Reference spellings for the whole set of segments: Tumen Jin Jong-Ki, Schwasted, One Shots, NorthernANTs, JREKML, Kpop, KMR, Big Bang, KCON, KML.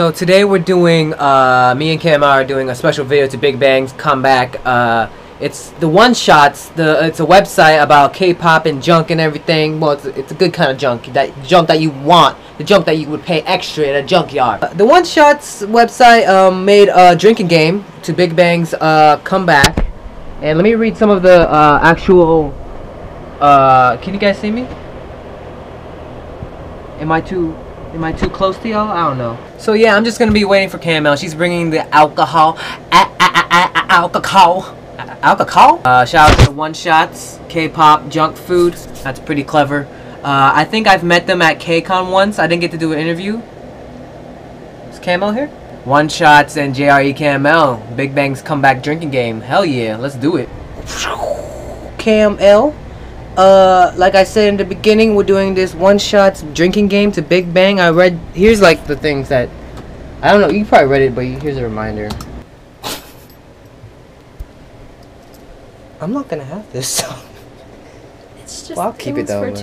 So today we're doing, me and KMR are doing a special video to Big Bang's comeback. It's the One Shots. It's a website about K-pop and junk and everything. Well, it's a good kind of junk. That junk that you want. The junk that you would pay extra in a junkyard. The One Shots website made a drinking game to Big Bang's comeback. And let me read some of the actual... can you guys see me? Am I too close to y'all? I don't know. So yeah, I'm just gonna be waiting for KML. She's bringing the alcohol. Alcohol? Shout out to One Shots, K-pop, junk food. That's pretty clever. I think I've met them at KCON once. I didn't get to do an interview. Is KML here? One Shots and JREKML. Big Bang's comeback drinking game. Hell yeah, let's do it. KML. Like I said in the beginning, we're doing this One Shots drinking game to Big Bang. I read, here's like the things that, I don't know, you probably read it, but here's a reminder. I'm not gonna have this, so. It's just, well, I'll keep it though. Yeah,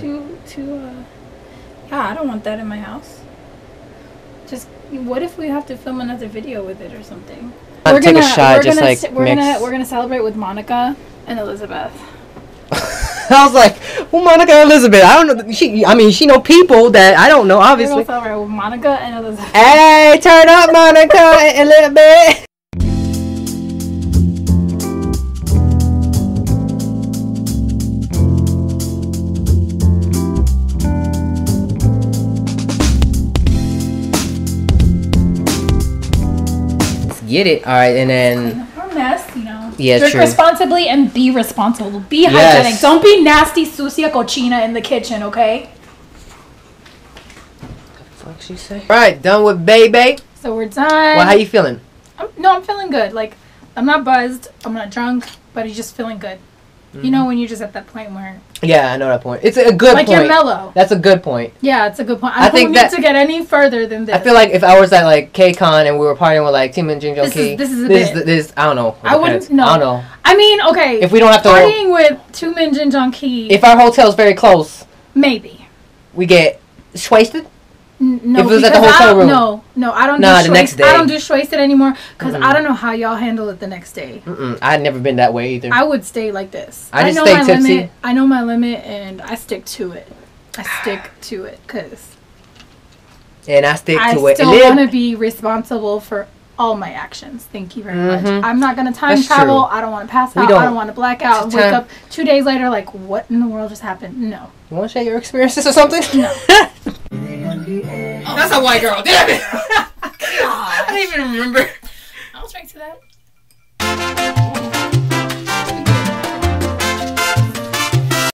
I don't want that in my house. Just, what if we have to film another video with it or something? We're gonna take a shot, just like mix. We're gonna celebrate with Monica and Elizabeth. I was like, well, Monica and Elizabeth, I don't know. I mean, she know people that I don't know, obviously. Monica and Elizabeth. Hey, turn up, Monica and Elizabeth. Let's get it. All right, and then. Yeah, drink true. Responsibly and be responsible. Be hygienic. Don't be nasty, sucia, cochina in the kitchen, okay? What the fuck she say? Alright, done with baby. So we're done. Well, how you feeling? I'm feeling good. Like, I'm not buzzed. I'm not drunk. But I'm just feeling good. Mm-hmm. You know when you're just at that point where... Yeah, I know that point. It's a good point. Like you're mellow. That's a good point. Yeah, it's a good point. I don't need to get any further than this. I feel like if I was at like KCON and we were partying with like Tumen Jin Jong-Ki... This is a bit... I don't know. I don't know. I mean, okay. If we don't have to... Partying with Tumen Jin Jong-Ki... If our hotel's very close... Maybe. We get... Schwasted? No, if it was at the hotel room. No, I don't do schwasted. I don't do schwasted anymore because I don't know how y'all handle it the next day. I've never been that way either. I would stay like this. I just stay tipsy. I know my limit and I stick to it. I stick to it. I still want to be responsible for all my actions. Thank you very much. I'm not going to time travel. I don't want to pass out. I don't want to black out. Wake up 2 days later like, what in the world just happened? No. You want to share your experiences or something? No. That's a white girl, damn it! I don't even remember. I'll drink to that.